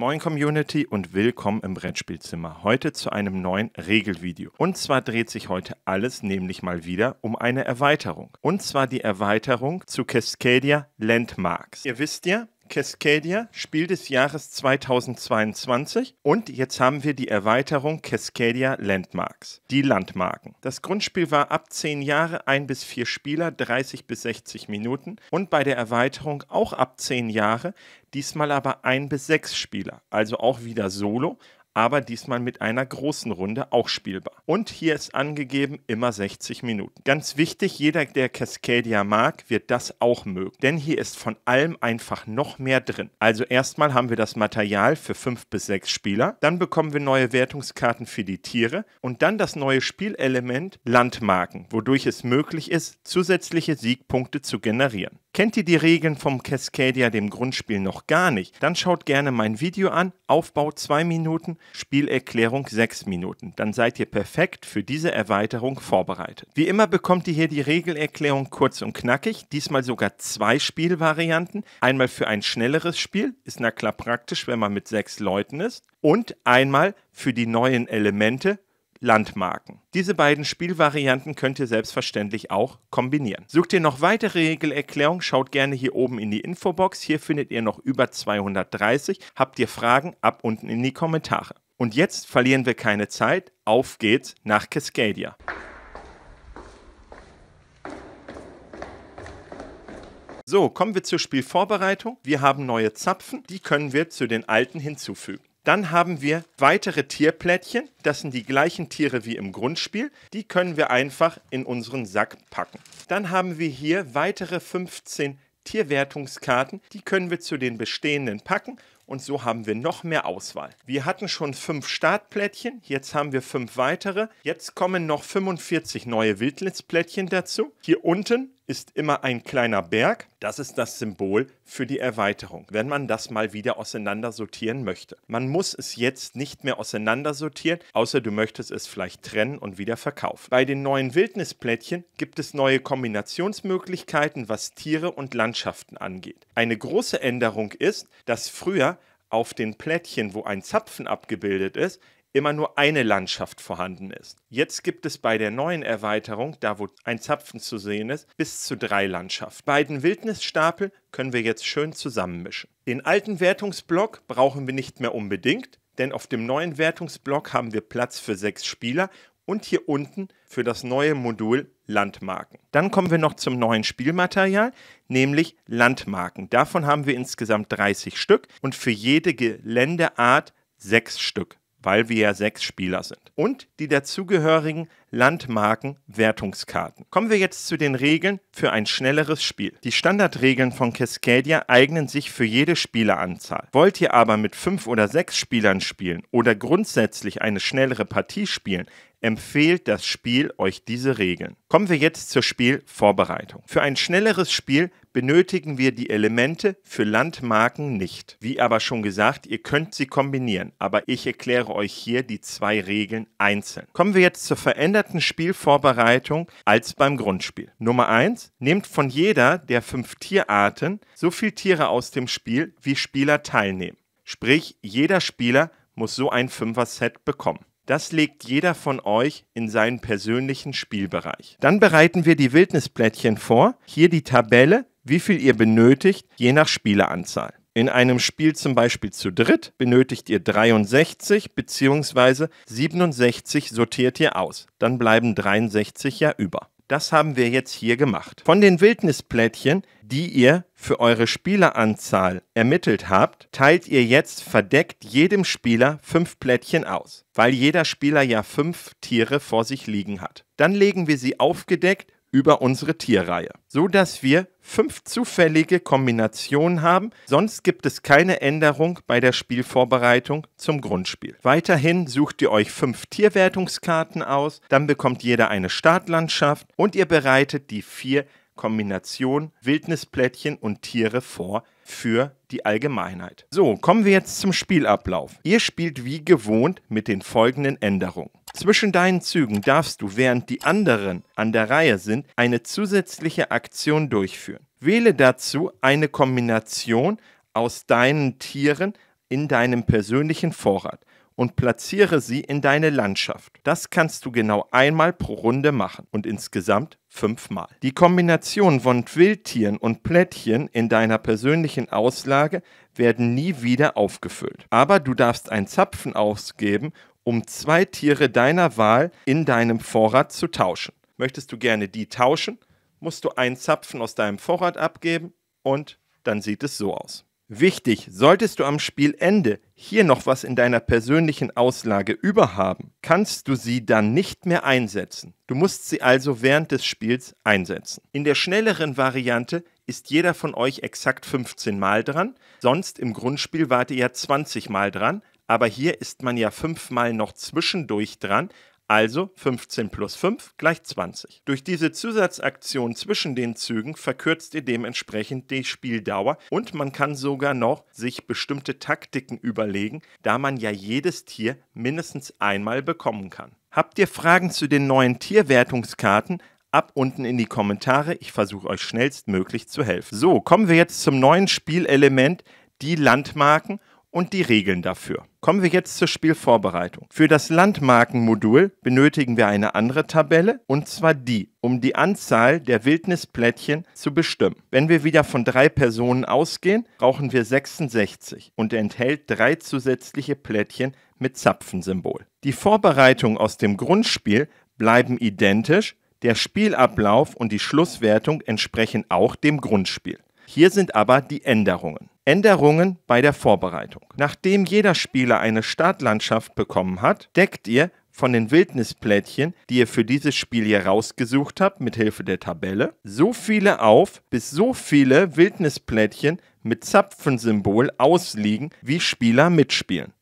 Moin Community und willkommen im Brettspielzimmer. Heute zu einem neuen Regelvideo. Und zwar dreht sich heute alles nämlich mal wieder um eine Erweiterung. Und zwar die Erweiterung zu Cascadia Landmarks. Ihr wisst ja, Cascadia, Spiel des Jahres 2022, und jetzt haben wir die Erweiterung Cascadia Landmarks, die Landmarken. Das Grundspiel war ab 10 Jahre 1 bis 4 Spieler, 30 bis 60 Minuten, und bei der Erweiterung auch ab 10 Jahre, diesmal aber 1 bis 6 Spieler, also auch wieder Solo, aber diesmal mit einer großen Runde auch spielbar. Und hier ist angegeben, immer 60 Minuten. Ganz wichtig, jeder, der Cascadia mag, wird das auch mögen, denn hier ist von allem einfach noch mehr drin. Also erstmal haben wir das Material für 5 bis 6 Spieler, dann bekommen wir neue Wertungskarten für die Tiere und dann das neue Spielelement Landmarken, wodurch es möglich ist, zusätzliche Siegpunkte zu generieren. Kennt ihr die Regeln vom Cascadia, dem Grundspiel, noch gar nicht? Dann schaut gerne mein Video an, Aufbau 2 Minuten, Spielerklärung 6 Minuten. Dann seid ihr perfekt für diese Erweiterung vorbereitet. Wie immer bekommt ihr hier die Regelerklärung kurz und knackig, diesmal sogar 2 Spielvarianten. Einmal für ein schnelleres Spiel, ist na klar praktisch, wenn man mit 6 Leuten ist, und einmal für die neuen Elemente, Landmarken. Diese beiden Spielvarianten könnt ihr selbstverständlich auch kombinieren. Sucht ihr noch weitere Regelerklärungen, schaut gerne hier oben in die Infobox. Hier findet ihr noch über 230. Habt ihr Fragen, ab unten in die Kommentare. Und jetzt verlieren wir keine Zeit. Auf geht's nach Cascadia. So, kommen wir zur Spielvorbereitung. Wir haben neue Zapfen. Die können wir zu den alten hinzufügen. Dann haben wir weitere Tierplättchen, das sind die gleichen Tiere wie im Grundspiel, die können wir einfach in unseren Sack packen. Dann haben wir hier weitere 15 Tierwertungskarten, die können wir zu den bestehenden packen und so haben wir noch mehr Auswahl. Wir hatten schon 5 Startplättchen, jetzt haben wir 5 weitere, jetzt kommen noch 45 neue Wildnisplättchen dazu. Hier unten ist immer ein kleiner Berg. Das ist das Symbol für die Erweiterung, wenn man das mal wieder auseinandersortieren möchte. Man muss es jetzt nicht mehr auseinandersortieren, außer du möchtest es vielleicht trennen und wieder verkaufen. Bei den neuen Wildnisplättchen gibt es neue Kombinationsmöglichkeiten, was Tiere und Landschaften angeht. Eine große Änderung ist, dass früher auf den Plättchen, wo ein Zapfen abgebildet ist, immer nur eine Landschaft vorhanden ist. Jetzt gibt es bei der neuen Erweiterung, da wo ein Zapfen zu sehen ist, bis zu 3 Landschaften. Beiden Wildnisstapel können wir jetzt schön zusammenmischen. Den alten Wertungsblock brauchen wir nicht mehr unbedingt, denn auf dem neuen Wertungsblock haben wir Platz für 6 Spieler und hier unten für das neue Modul Landmarken. Dann kommen wir noch zum neuen Spielmaterial, nämlich Landmarken. Davon haben wir insgesamt 30 Stück und für jede Geländeart 6 Stück, weil wir ja 6 Spieler sind. Und die dazugehörigen Landmarken-Wertungskarten. Kommen wir jetzt zu den Regeln für ein schnelleres Spiel. Die Standardregeln von Cascadia eignen sich für jede Spieleranzahl. Wollt ihr aber mit 5 oder 6 Spielern spielen oder grundsätzlich eine schnellere Partie spielen, empfiehlt das Spiel euch diese Regeln. Kommen wir jetzt zur Spielvorbereitung. Für ein schnelleres Spiel benötigen wir die Elemente für Landmarken nicht. Wie aber schon gesagt, ihr könnt sie kombinieren, aber ich erkläre euch hier die 2 Regeln einzeln. Kommen wir jetzt zur veränderten Spielvorbereitung als beim Grundspiel. Nummer 1, nehmt von jeder der 5 Tierarten so viele Tiere aus dem Spiel, wie Spieler teilnehmen. Sprich, jeder Spieler muss so ein 5er-Set bekommen. Das legt jeder von euch in seinen persönlichen Spielbereich. Dann bereiten wir die Wildnisplättchen vor. Hier die Tabelle, wie viel ihr benötigt, je nach Spieleranzahl. In einem Spiel zum Beispiel zu dritt benötigt ihr 63 bzw. 67 sortiert ihr aus. Dann bleiben 63 ja über. Das haben wir jetzt hier gemacht. Von den Wildnisplättchen, die ihr für eure Spieleranzahl ermittelt habt, teilt ihr jetzt verdeckt jedem Spieler 5 Plättchen aus, weil jeder Spieler ja 5 Tiere vor sich liegen hat. Dann legen wir sie aufgedeckt über unsere Tierreihe, so dass wir 5 zufällige Kombinationen haben, sonst gibt es keine Änderung bei der Spielvorbereitung zum Grundspiel. Weiterhin sucht ihr euch 5 Tierwertungskarten aus, dann bekommt jeder eine Startlandschaft und ihr bereitet die 4 Kombinationen Wildnisplättchen und Tiere vor für die Allgemeinheit. So, kommen wir jetzt zum Spielablauf. Ihr spielt wie gewohnt mit den folgenden Änderungen. Zwischen deinen Zügen darfst du, während die anderen an der Reihe sind, eine zusätzliche Aktion durchführen. Wähle dazu eine Kombination aus deinen Tieren in deinem persönlichen Vorrat und platziere sie in deine Landschaft. Das kannst du genau einmal pro Runde machen und insgesamt 5-mal. Die Kombination von Wildtieren und Plättchen in deiner persönlichen Auslage werden nie wieder aufgefüllt. Aber du darfst einen Zapfen ausgeben, um 2 Tiere deiner Wahl in deinem Vorrat zu tauschen. Möchtest du gerne die tauschen, musst du einen Zapfen aus deinem Vorrat abgeben und dann sieht es so aus. Wichtig, solltest du am Spielende hier noch was in deiner persönlichen Auslage überhaben, kannst du sie dann nicht mehr einsetzen. Du musst sie also während des Spiels einsetzen. In der schnelleren Variante ist jeder von euch exakt 15 Mal dran, sonst im Grundspiel wart ihr ja 20 Mal dran, aber hier ist man ja 5 Mal noch zwischendurch dran, also 15 plus 5 gleich 20. Durch diese Zusatzaktion zwischen den Zügen verkürzt ihr dementsprechend die Spieldauer und man kann sogar noch sich bestimmte Taktiken überlegen, da man ja jedes Tier mindestens einmal bekommen kann. Habt ihr Fragen zu den neuen Tierwertungskarten? Ab unten in die Kommentare, ich versuche euch schnellstmöglich zu helfen. So, kommen wir jetzt zum neuen Spielelement, die Landmarken und die Regeln dafür. Kommen wir jetzt zur Spielvorbereitung. Für das Landmarkenmodul benötigen wir eine andere Tabelle, und zwar die, um die Anzahl der Wildnisplättchen zu bestimmen. Wenn wir wieder von 3 Personen ausgehen, brauchen wir 66 und enthält 3 zusätzliche Plättchen mit Zapfensymbol. Die Vorbereitungen aus dem Grundspiel bleiben identisch, der Spielablauf und die Schlusswertung entsprechen auch dem Grundspiel. Hier sind aber die Änderungen. Änderungen bei der Vorbereitung. Nachdem jeder Spieler eine Startlandschaft bekommen hat, deckt ihr von den Wildnisplättchen, die ihr für dieses Spiel hier rausgesucht habt, mithilfe der Tabelle, so viele auf, bis so viele Wildnisplättchen mit Zapfensymbol ausliegen, wie Spieler mitspielen.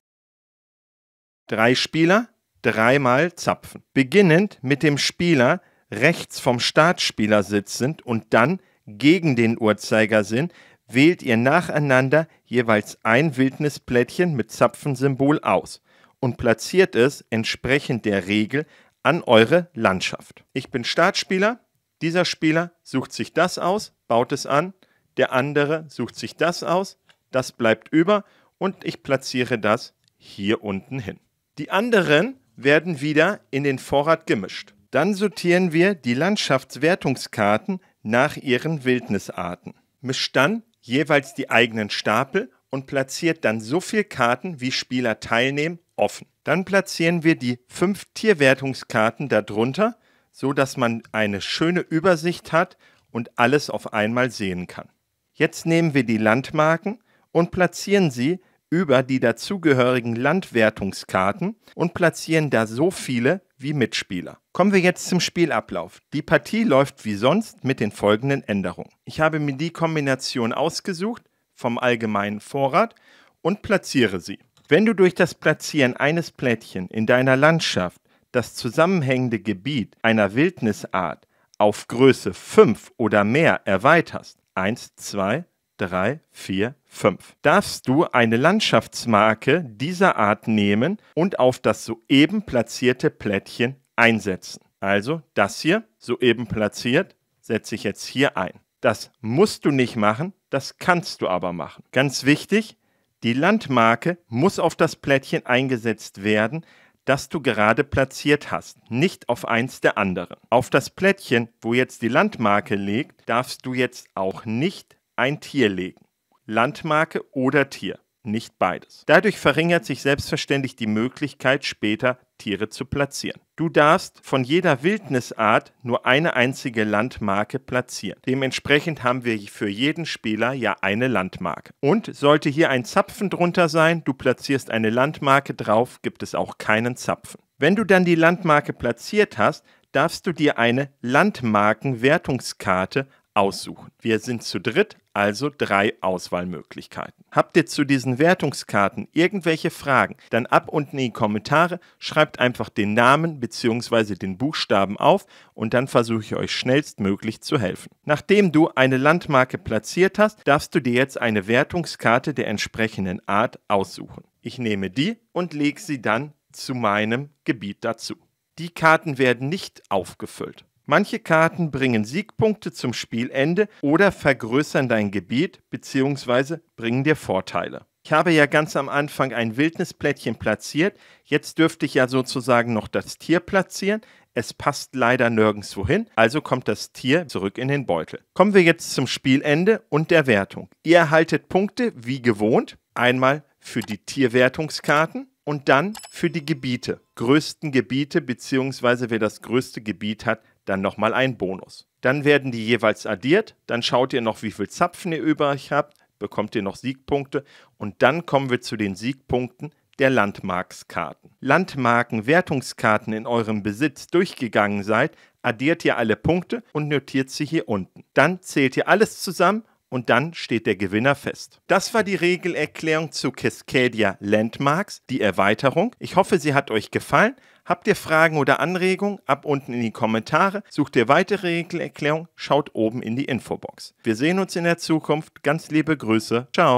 3 Spieler, 3-mal Zapfen. Beginnend mit dem Spieler rechts vom Startspieler sitzend und dann gegen den Uhrzeigersinn, wählt ihr nacheinander jeweils ein Wildnisplättchen mit Zapfensymbol aus und platziert es entsprechend der Regel an eure Landschaft. Ich bin Startspieler, dieser Spieler sucht sich das aus, baut es an, der andere sucht sich das aus, das bleibt über und ich platziere das hier unten hin. Die anderen werden wieder in den Vorrat gemischt. Dann sortieren wir die Landschaftswertungskarten nach ihren Wildnisarten. Mischt dann jeweils die eigenen Stapel und platziert dann so viele Karten, wie Spieler teilnehmen, offen. Dann platzieren wir die 5 Tierwertungskarten darunter, sodass man eine schöne Übersicht hat und alles auf einmal sehen kann. Jetzt nehmen wir die Landmarken und platzieren sie über die dazugehörigen Landwertungskarten und platzieren da so viele wie Mitspieler. Kommen wir jetzt zum Spielablauf. Die Partie läuft wie sonst mit den folgenden Änderungen. Ich habe mir die Kombination ausgesucht vom allgemeinen Vorrat und platziere sie. Wenn du durch das Platzieren eines Plättchen in deiner Landschaft das zusammenhängende Gebiet einer Wildnisart auf Größe 5 oder mehr erweiterst, 1, 2, 3, 4, 5. Darfst du eine Landschaftsmarke dieser Art nehmen und auf das soeben platzierte Plättchen einsetzen. Also das hier, soeben platziert, setze ich jetzt hier ein. Das musst du nicht machen, das kannst du aber machen. Ganz wichtig, die Landmarke muss auf das Plättchen eingesetzt werden, das du gerade platziert hast, nicht auf eins der anderen. Auf das Plättchen, wo jetzt die Landmarke liegt, darfst du jetzt auch nicht ein Tier legen. Landmarke oder Tier, nicht beides. Dadurch verringert sich selbstverständlich die Möglichkeit, später Tiere zu platzieren. Du darfst von jeder Wildnisart nur eine einzige Landmarke platzieren. Dementsprechend haben wir für jeden Spieler ja eine Landmarke. Und sollte hier ein Zapfen drunter sein, du platzierst eine Landmarke drauf, gibt es auch keinen Zapfen. Wenn du dann die Landmarke platziert hast, darfst du dir eine Landmarkenwertungskarte aussuchen. Wir sind zu dritt, also 3 Auswahlmöglichkeiten. Habt ihr zu diesen Wertungskarten irgendwelche Fragen, dann ab unten in die Kommentare, schreibt einfach den Namen bzw. den Buchstaben auf und dann versuche ich euch schnellstmöglich zu helfen. Nachdem du eine Landmarke platziert hast, darfst du dir jetzt eine Wertungskarte der entsprechenden Art aussuchen. Ich nehme die und lege sie dann zu meinem Gebiet dazu. Die Karten werden nicht aufgefüllt. Manche Karten bringen Siegpunkte zum Spielende oder vergrößern dein Gebiet bzw. bringen dir Vorteile. Ich habe ja ganz am Anfang ein Wildnisplättchen platziert. Jetzt dürfte ich ja sozusagen noch das Tier platzieren. Es passt leider nirgendwo hin, also kommt das Tier zurück in den Beutel. Kommen wir jetzt zum Spielende und der Wertung. Ihr erhaltet Punkte, wie gewohnt, einmal für die Tierwertungskarten und dann für die Gebiete. Größten Gebiete, beziehungsweise wer das größte Gebiet hat, dann nochmal einen Bonus. Dann werden die jeweils addiert, dann schaut ihr noch, wie viel Zapfen ihr übrig habt, bekommt ihr noch Siegpunkte und dann kommen wir zu den Siegpunkten der Landmarkskarten. Landmarken-Wertungskarten in eurem Besitz durchgegangen seid, addiert ihr alle Punkte und notiert sie hier unten. Dann zählt ihr alles zusammen und dann steht der Gewinner fest. Das war die Regelerklärung zu Cascadia Landmarks, die Erweiterung. Ich hoffe, sie hat euch gefallen. Habt ihr Fragen oder Anregungen? Ab unten in die Kommentare. Sucht ihr weitere Regelerklärungen? Schaut oben in die Infobox. Wir sehen uns in der Zukunft. Ganz liebe Grüße. Ciao.